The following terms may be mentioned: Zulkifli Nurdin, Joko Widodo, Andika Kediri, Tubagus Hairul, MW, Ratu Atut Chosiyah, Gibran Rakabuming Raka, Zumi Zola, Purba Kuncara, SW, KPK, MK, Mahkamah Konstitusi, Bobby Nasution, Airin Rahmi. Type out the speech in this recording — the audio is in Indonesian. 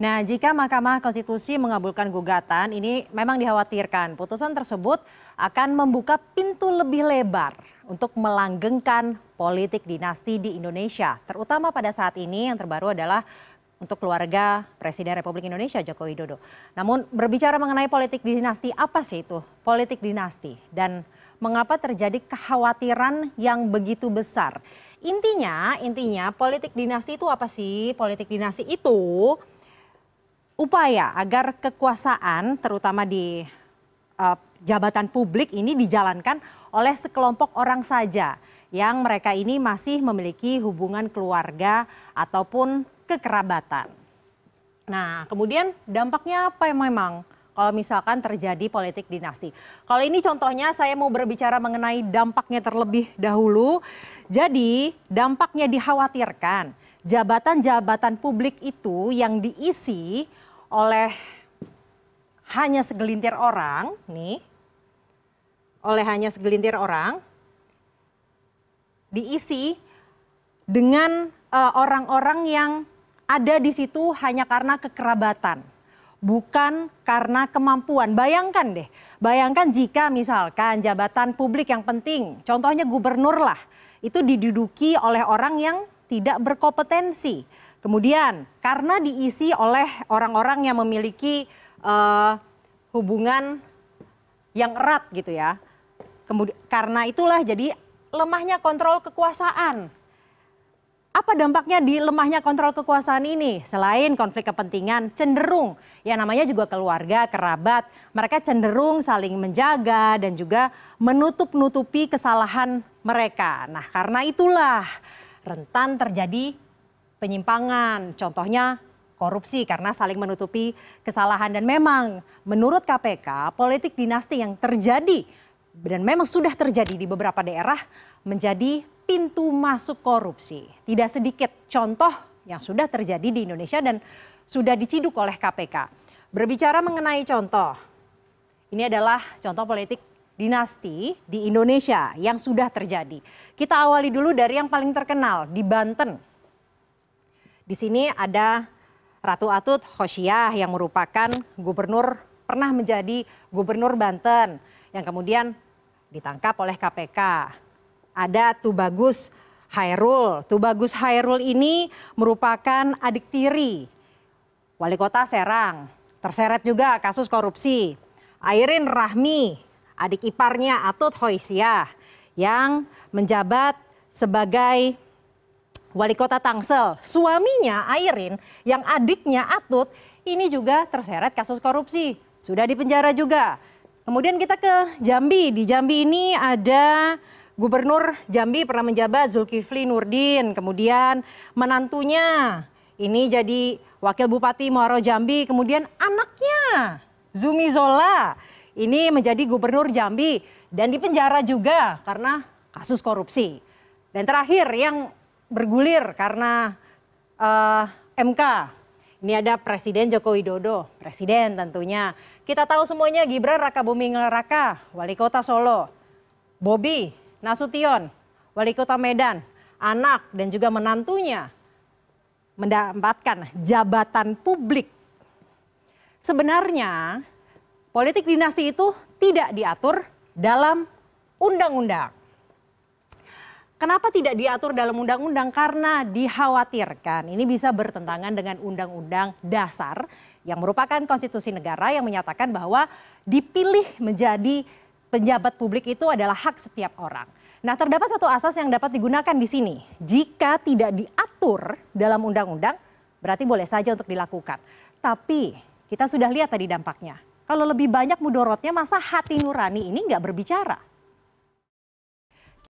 Nah, jika Mahkamah Konstitusi mengabulkan gugatan, ini memang dikhawatirkan putusan tersebut akan membuka pintu lebih lebar untuk melanggengkan politik dinasti di Indonesia. Terutama pada saat ini yang terbaru adalah untuk keluarga Presiden Republik Indonesia Joko Widodo. Namun berbicara mengenai politik dinasti, apa sih itu politik dinasti? Dan mengapa terjadi kekhawatiran yang begitu besar? Intinya politik dinasti itu apa sih? Politik dinasti itu upaya agar kekuasaan terutama di jabatan publik ini dijalankan oleh sekelompok orang saja yang mereka ini masih memiliki hubungan keluarga ataupun kekerabatan. Nah, kemudian dampaknya apa memang kalau misalkan terjadi politik dinasti? Kalau ini contohnya, saya mau berbicara mengenai dampaknya terlebih dahulu. Jadi dampaknya dikhawatirkan jabatan-jabatan publik itu yang diisi oleh hanya segelintir orang, diisi dengan orang-orang yang ada di situ hanya karena kekerabatan, bukan karena kemampuan. Bayangkan jika misalkan jabatan publik yang penting, contohnya gubernur lah, itu diduduki oleh orang yang tidak berkompetensi. Kemudian karena diisi oleh orang-orang yang memiliki hubungan yang erat gitu ya. Kemudian karena itulah jadi lemahnya kontrol kekuasaan. Apa dampaknya di lemahnya kontrol kekuasaan ini? Selain konflik kepentingan, cenderung ya namanya juga keluarga, kerabat, mereka cenderung saling menjaga dan juga menutup-nutupi kesalahan mereka. Nah, karena itulah rentan terjadi penyimpangan. Contohnya korupsi karena saling menutupi kesalahan. Dan memang menurut KPK, politik dinasti yang terjadi dan memang sudah terjadi di beberapa daerah menjadi pintu masuk korupsi. Tidak sedikit contoh yang sudah terjadi di Indonesia dan sudah diciduk oleh KPK. Berbicara mengenai contoh, ini adalah contoh politik dinasti di Indonesia yang sudah terjadi. Kita awali dulu dari yang paling terkenal di Banten. Di sini ada Ratu Atut Chosiyah yang merupakan gubernur, pernah menjadi gubernur Banten yang kemudian ditangkap oleh KPK. Ada Tubagus Hairul. Tubagus Hairul ini merupakan adik tiri wali kota Serang. Terseret juga kasus korupsi. Airin Rahmi, adik iparnya Atut Chosiyah yang menjabat sebagai wali kota Tangsel. Suaminya Airin yang adiknya Atut ini juga terseret kasus korupsi. Sudah dipenjara juga. Kemudian kita ke Jambi. Di Jambi ini ada Gubernur Jambi pernah menjabat Zulkifli Nurdin, kemudian menantunya ini jadi Wakil Bupati Muaro Jambi, kemudian anaknya Zumi Zola ini menjadi Gubernur Jambi dan dipenjara juga karena kasus korupsi. Dan terakhir yang bergulir karena MK, ini ada Presiden Joko Widodo, Presiden tentunya. Kita tahu semuanya Gibran Rakabuming Raka, Wali Kota Solo, Bobby Nasution, Wali Kota Medan, anak dan juga menantunya mendapatkan jabatan publik. Sebenarnya politik dinasti itu tidak diatur dalam undang-undang. Kenapa tidak diatur dalam undang-undang? Karena dikhawatirkan ini bisa bertentangan dengan Undang-Undang Dasar yang merupakan konstitusi negara yang menyatakan bahwa dipilih menjadi penjabat publik itu adalah hak setiap orang. Nah, terdapat satu asas yang dapat digunakan di sini. Jika tidak diatur dalam undang-undang, berarti boleh saja untuk dilakukan. Tapi kita sudah lihat tadi dampaknya. Kalau lebih banyak mudorotnya, masa hati nurani ini nggak berbicara?